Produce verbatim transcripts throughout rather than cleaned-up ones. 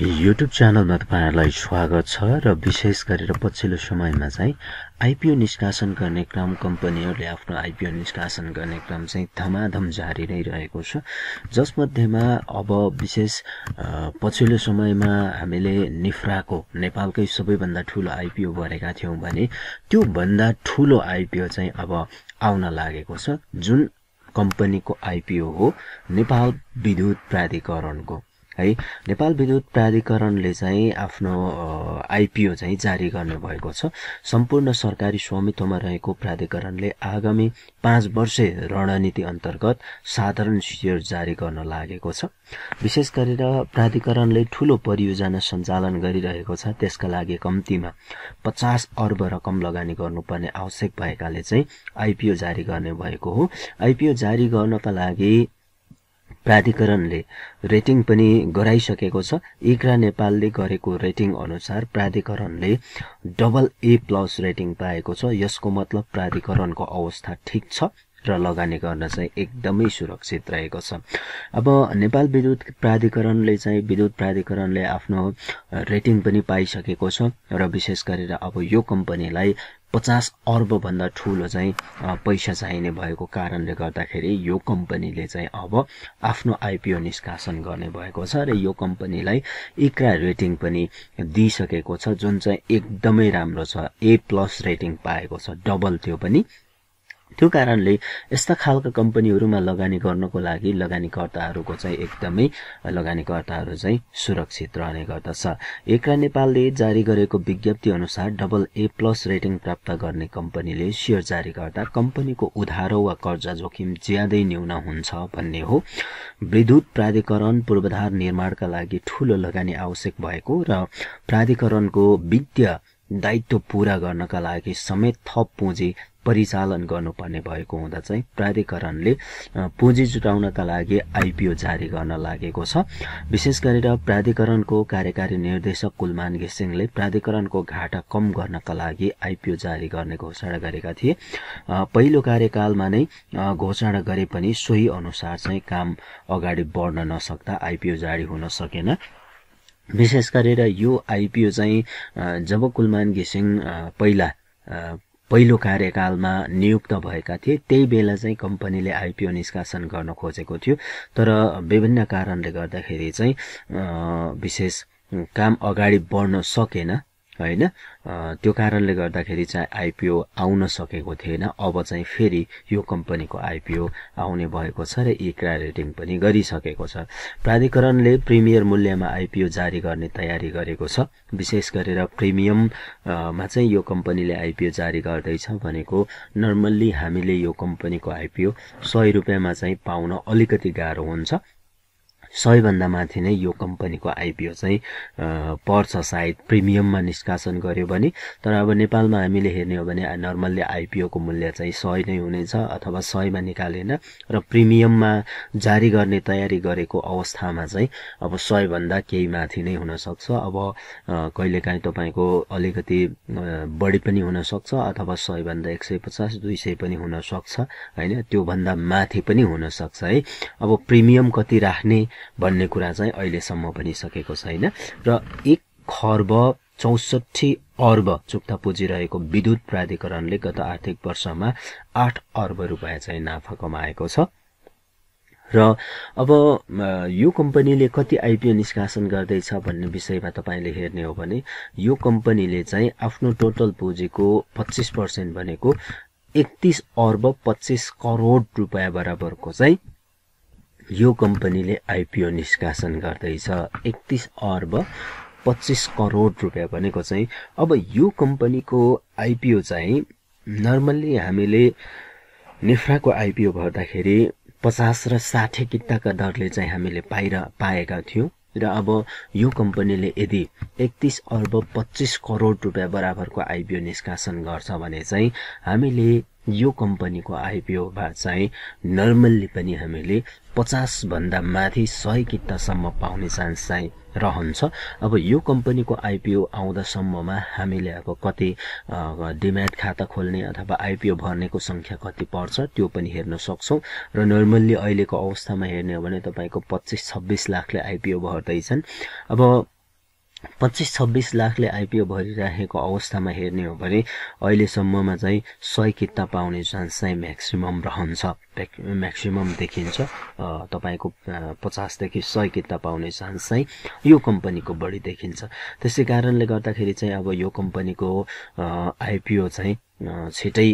YouTube च्यानलमा तपाईहरुलाई स्वागत छ र विशेष गरेर पछिल्लो समयमा चाहिँ आईपीओ निष्कासन गर्ने क्रम कम्पनीहरुले आफ्नो आईपीओ निष्कासन गर्ने क्रम चाहिँ धमाधम जारी रहिरहेको छ। जसमध्येमा अब विशेष पछिल्लो समयमा हामीले निफ्राको नेपालकै सबैभन्दा ठूलो आईपीओ गरेका थियौं भने त्यो भन्दा ठूलो आईपीओ चाहिँ अब आउन लागेको छ, जुन कम्पनीको आईपीओ हो नेपाल विद्युत प्राधिकरणको। है, नेपाल विद्युत प्राधिकरणले चाहिँ आफ्नो आईपीओ चाहिँ जारी गर्ने भएको छ। सम्पूर्ण सरकारी स्वामित्वमा रहेको प्राधिकरणले आगामी पाँच वर्ष रणनीति अन्तर्गत साधारण सेयर जारी गर्न लागेको छ। विशेष गरेर प्राधिकरणले ठूलो परियोजना सञ्चालन गरिरहेको छ, त्यसका लागि कम्तीमा पचास अर्ब रकम लगानी गर्नुपर्ने आवश्यक भएकाले चाहिँ आईपीओ जारी गर्ने भएको हो। आईपीओ जारी गर्नका लागि प्राधिकरणले रेटिङ पनि गराइसकेको छ। इक्रा नेपालले गरेको रेटिङ अनुसार प्राधिकरणले डबल ए प्लस रेटिङ पाएको छ। यसको मतलब प्राधिकरणको अवस्था ठिक छ र लगानी गर्न चाहिँ एकदमै सुरक्षित रहेको छ। अब नेपाल विद्युत प्राधिकरणले चाहिँ विद्युत प्राधिकरणले आफ्नो रेटिङ पनि पाइसकेको छ र विशेष गरेर अब यो कम्पनीलाई पचास अर्ब भन्दा ठूलो चाहिँ पैसा चाहिने भएको कारणले गर्दाखेरि यो कम्पनीले चाहिँ अब आफ्नो आईपीओ निष्कासन गर्ने भएको छ र यो कम्पनीलाई इक्रा रेटिङ पनि दिइसकेको छ, जुन चाहिँ एकदमै राम्रो छ। ए प्लस रेटिङ पाएको छ, डबल, त्यो पनि। त्यो कारणले यस्ता खालका कम्पनीहरुमा लगानी गर्नको लागि लगानीकर्ताहरुको चाहिँ एकदमै लगानीकर्ताहरु चाहिँ सुरक्षित रहने गर्दछ। इक्रा नेपालले जारी गरेको विज्ञप्ति अनुसार डबल ए प्लस रेटिङ प्राप्त गर्ने कम्पनीले शेयर जारी गर्दा कम्पनीको उधारो वा कर्जा जोखिम ज्यादै न्यून हुन्छ भन्ने हो। विद्युत प्राधिकरण पूर्वाधार निर्माणका लागि ठूलो लगानी आवश्यक भएको र प्राधिकरणको वित्तीय दायित्व पूरा गर्नका लागि समेत थप पुँजी परिचालन गर्नुपर्ने भएको हुँदा चाहिँ प्राधिकरणले पुँजी जुटाउनका लागि आईपीओ जारी गर्न लागेको छ। विशेष गरेर प्राधिकरणको कार्यकारी निर्देशक कुलमान गेसिंगले प्राधिकरणको घाटा कम गर्नका लागि आईपीओ जारी गर्ने घोषणा गरेका थिए। पहिलो कार्यकालमा नै घोषणा गरे पनि सोही अनुसार चाहिँ काम अगाडि बढ्न नसक्दा आईपीओ जारी हुन सकेन। विशेष गरेर यो आईपीओ चाहिँ जब कुलमान गेसिंग पहिला पहिलो कार्यकालमा नियुक्त भएका थिए त्यही बेला चाहिँ कम्पनीले आईपीओ निष्कासन गर्न खोजेको थियो, तर विभिन्न कारणले गर्दाखेरि चाहिँ विशेष काम अगाडि बढ्न सकेन, हैन। त्यो कारणले गर्दाखेरि चाहिँ आईपीओ आउन सकेको थिएन। अब चाहिँ फेरि यो कम्पनीको आईपीओ आउने भएको छ र इक्रा रेटिङ पनि गरिसकेको छ। प्राधिकरणले प्रिमियर मूल्यमा आईपीओ जारी गर्ने तयारी गरेको छ। विशेष गरेर प्रिमियम मा चाहिँ यो कम्पनीले आईपीओ जारी गर्दैछ भनेको नर्मल्ली हामीले यो कम्पनीको आईपीओ सय रुपैयाँमा चाहिँ पाउन अलिकति गाह्रो हुन्छ। सय भन्दा माथि नै यो कम्पनीको आईपीओ चाहिँ पर्छ, सायद प्रिमियममा निष्कासन गर्यो भने। तर अब नेपालमा हामीले हेर्ने हो भने नर्मल्ली आईपीओ को मूल्य चाहिँ सय नै हुनेछ अथवा सयमा निकालेन र प्रिमियममा जारी गर्ने तयारी गरेको अवस्थामा चाहिँ अब सय भन्दा केही माथि नै हुन सक्छ। अब कहिलेकाहीँ तपाईको अलिकति बढी पनि हुन सक्छ अथवा सय भन्दा एक सय पचास, दुई सय पनि हुन सक्छ, हैन। त्यो भन्दा माथि पनि हुन सक्छ, है। अब प्रिमियम कति राख्ने भन्ने कुरा चाहिँ अहिलेसम्म पनि सकेको छैन र एक खर्ब चौसठी अर्ब चुक्ता पुँजी रहेको विद्युत प्राधिकरणले गत आर्थिक वर्षमा आठ अर्ब रुपैयाँ चाहिँ नाफा कमाएको छ। र अब यो कम्पनीले कति आईपीओ निष्कासन गर्दैछ भन्ने विषयमा तपाईले हेर्ने हो भने यो कम्पनीले चाहिँ आफ्नो टोटल पुँजीको पच्चीस पर्सेंट भनेको एकतीस अर्ब पच्चीस करोड रुपैयाँ बराबरको चाहिँ यो कम्पनीले आईपीओ निष्कासन गर्दैछ। एकतीस अर्ब पच्चीस करोड रुपैयाँ भनेको चाहिँ अब यो कम्पनीको आईपीओ चाहिँ नर्मल्ली हामीले निफ्राको आईपीओ गर्दाखेरि पचास र साठी किट्टाका दरले चाहिँ हामीले पाइरा पाएका थियौँ र अब यो कम्पनीले यदि एकतीस अर्ब पच्चीस करोड रुपैयाँ बराबरको आईपीओ निष्कासन गर्छ भने चाहिँ हामीले यो कम्पनीको आईपीओबाट चाहिँ नर्मल्ली पनि हामीले पचास भन्दा माथि सय किट्टासम्म पाउने चान्स चाहिँ रहन्छ। अब यो कम्पनीको आईपीओ आउँदासम्ममा हामीले अब कति डिम्याट खाता खोल्ने अथवा आईपीओ भर्नेको संख्या कति पर्छ त्यो पनि हेर्न सक्छौं र नर्मल्ली अहिलेको अवस्थामा हेर्ने हो भने तपाईको पच्चीस छब्बीस लाखले आईपीओ भर्दैछन्। अब पच्चीस छब्बीस लाखले आइपिओ भरिरहेको अवस्थामा हेर्ने हो भने अहिलेसम्ममा चाहिँ सय किता पाउने चान्स चाहिँ म्याक्सिमम रहन्छ, म्याक्सिमम देखिन्छ। तपाईको पचास देखि सय किता पाउने चान्स चाहिँ यो कम्पनीको बढी देखिन्छ। त्यसै कारणले गर्दाखेरि चाहिँ अब यो कम्पनीको आइपिओ चाहिँ छिटै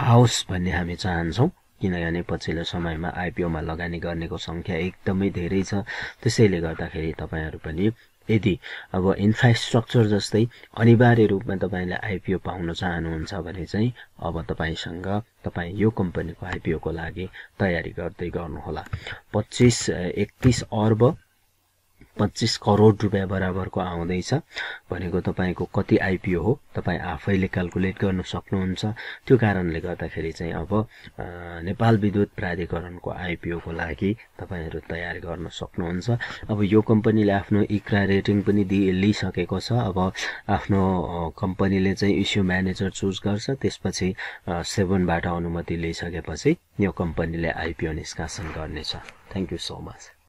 आओस् भन्ने हामी चाहन्छौं, किनभने पछिल्लो समयमा आइपिओ मा लगानी गर्नेको संख्या एकदमै धेरै छ। त्यसैले गर्दाखेरि तपाईहरु पनि यदि अब इन्फ्रास्ट्रक्चर जस्तै अनिवार्य रूपमा तपाईले आइपिओ पाउन चाहनुहुन्छ भने चाहिँ अब तपाईसँग तपाई यो कम्पनीको आइपिओ को लागि तयारी गर्दै गर्नुहोला। पच्चीस एकतीस अर्ब पच्चीस करोड़ रुपैयाँ बराबर को आउँदै छ भनेको तपाईको कति आइपिओ हो तपाई आफैले क्याल्कुलेट गर्न सक्नुहुन्छ। त्यो कारणले गर्दाखेरि चाहिँ अब नेपाल विद्युत प्राधिकरण को आइपिओ को लागि तपाईहरु तयार गर्न सक्नुहुन्छ। अब यो कम्पनीले आफ्नो इक्रा रेटिङ पनि लिइसकेको छ। अब आफ्नो कम्पनीले चाहिँ इश्यू म्यानेजर चुज गर्छ, त्यसपछि सेवन बाट अनुमति लिइसकेपछि यो कम्पनीले आइपिओ निष्कासन गर्नेछ। Thank you so much.